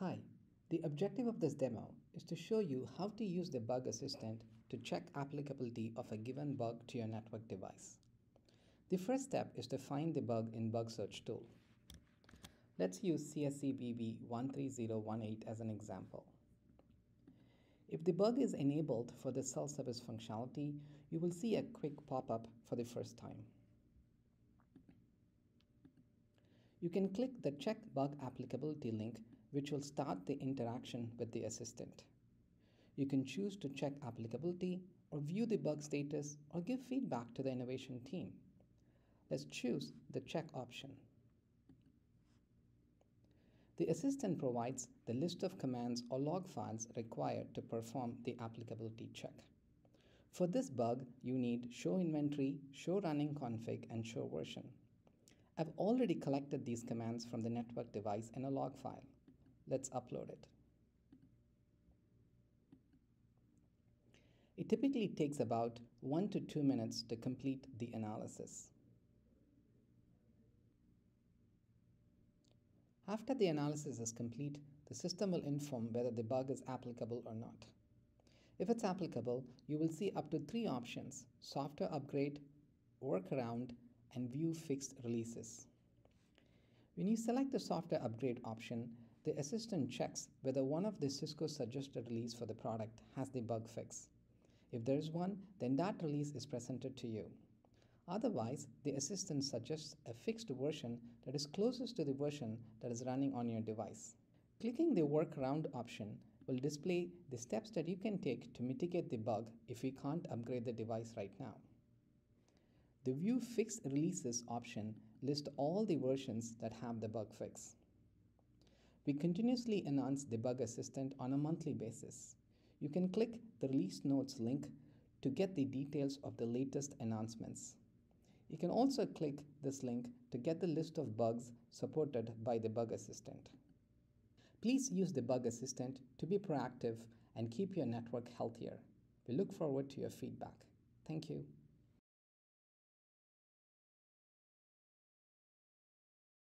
Hi, the objective of this demo is to show you how to use the Bug Assistant to check applicability of a given bug to your network device. The first step is to find the bug in Bug Search Tool. Let's use CSCBB13018 as an example. If the bug is enabled for the self-service functionality, you will see a quick pop-up for the first time. You can click the Check Bug Applicability link, which will start the interaction with the assistant. You can choose to check applicability or view the bug status or give feedback to the innovation team. Let's choose the check option. The assistant provides the list of commands or log files required to perform the applicability check. For this bug, you need show inventory, show running config, and show version. I've already collected these commands from the network device in a log file. Let's upload it. It typically takes about 1 to 2 minutes to complete the analysis. After the analysis is complete, the system will inform whether the bug is applicable or not. If it's applicable, you will see up to 3 options: software upgrade, workaround, and view fixed releases. When you select the software upgrade option, the assistant checks whether one of the Cisco suggested releases for the product has the bug fix. If there is one, then that release is presented to you. Otherwise, the assistant suggests a fixed version that is closest to the version that is running on your device. Clicking the workaround option will display the steps that you can take to mitigate the bug if you can't upgrade the device right now. The View Fixed Releases option lists all the versions that have the bug fix. We continuously enhance the Bug Assistant on a monthly basis. You can click the Release Notes link to get the details of the latest announcements. You can also click this link to get the list of bugs supported by the Bug Assistant. Please use the Bug Assistant to be proactive and keep your network healthier. We look forward to your feedback. Thank you.